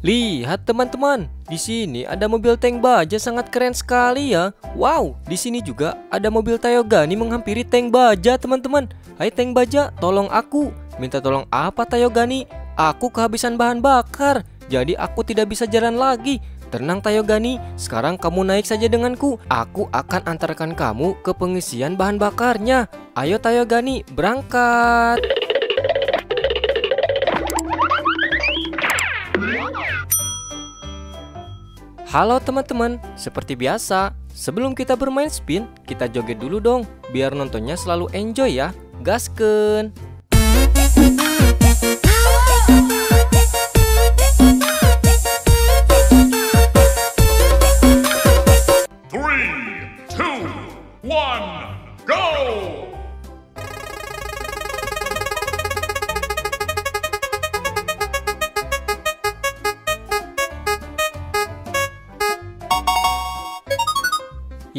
Lihat teman-teman, di sini ada mobil tank baja, sangat keren sekali ya. Wow, di sini juga ada mobil Tayo Gani menghampiri tank baja teman-teman. Hai tank baja, tolong aku. Minta tolong apa Tayo Gani? Aku kehabisan bahan bakar, jadi aku tidak bisa jalan lagi. Tenang Tayo Gani, sekarang kamu naik saja denganku. Aku akan antarkan kamu ke pengisian bahan bakarnya. Ayo Tayo Gani, berangkat. Halo teman-teman, seperti biasa, sebelum kita bermain spin, kita joget dulu dong, biar nontonnya selalu enjoy ya. Gaskeun!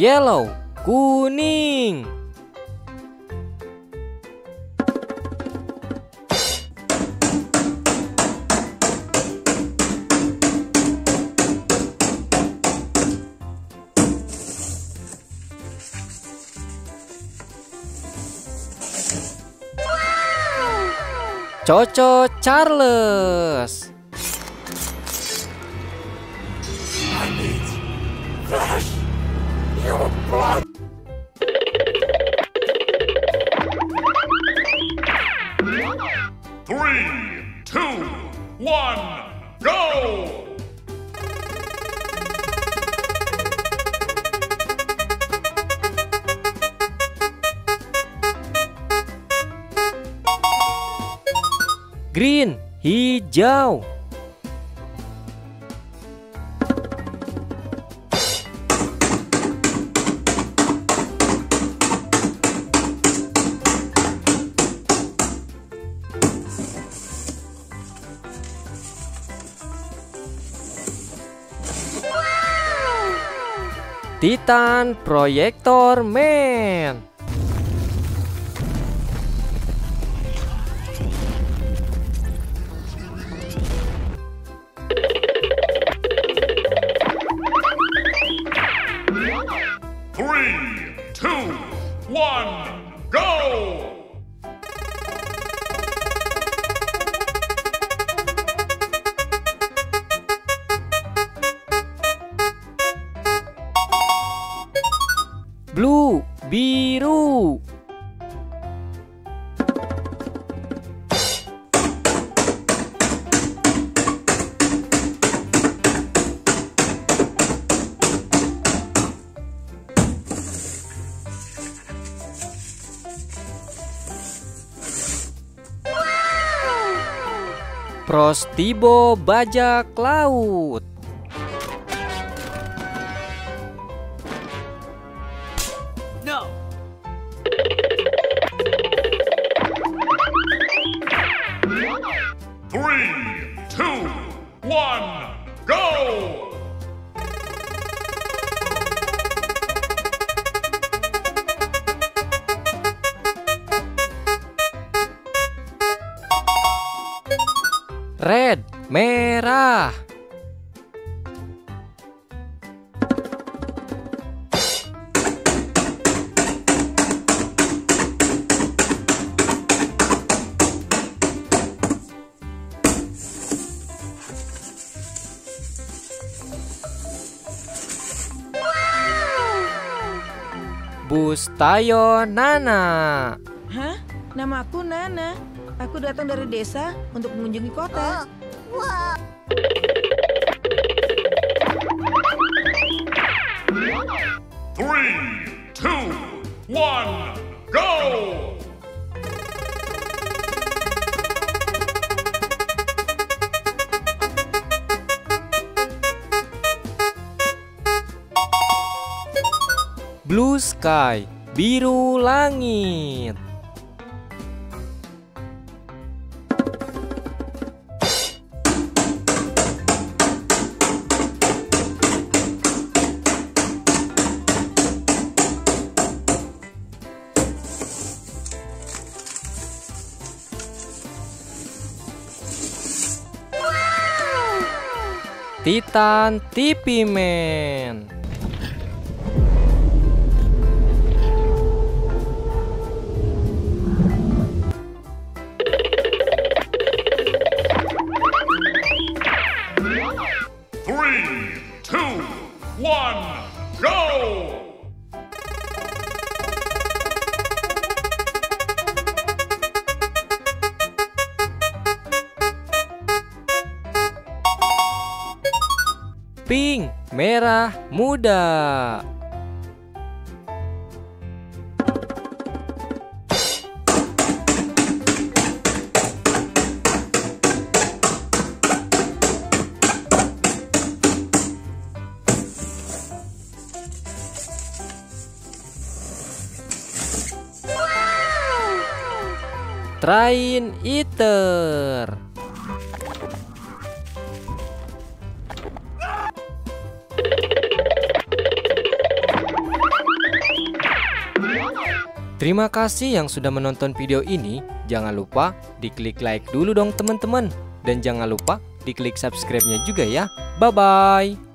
Yellow, kuning. Cho Cho Charles. Green, hijau. Titan Projector Man. Blue, biru. Wow. Prosty Boo, Bajak Laut. Red, merah. Wow. Bus Tayo Nana. Hah? Nama aku Nana. Aku datang dari desa untuk mengunjungi kota. Oh, wow. Three, two, one, go! Blue sky, biru langit. Titan TV Man. Pink, merah, muda. Wow. Train Eater. Terima kasih yang sudah menonton video ini. Jangan lupa diklik like dulu dong teman-teman. Dan jangan lupa diklik subscribe-nya juga ya. Bye-bye.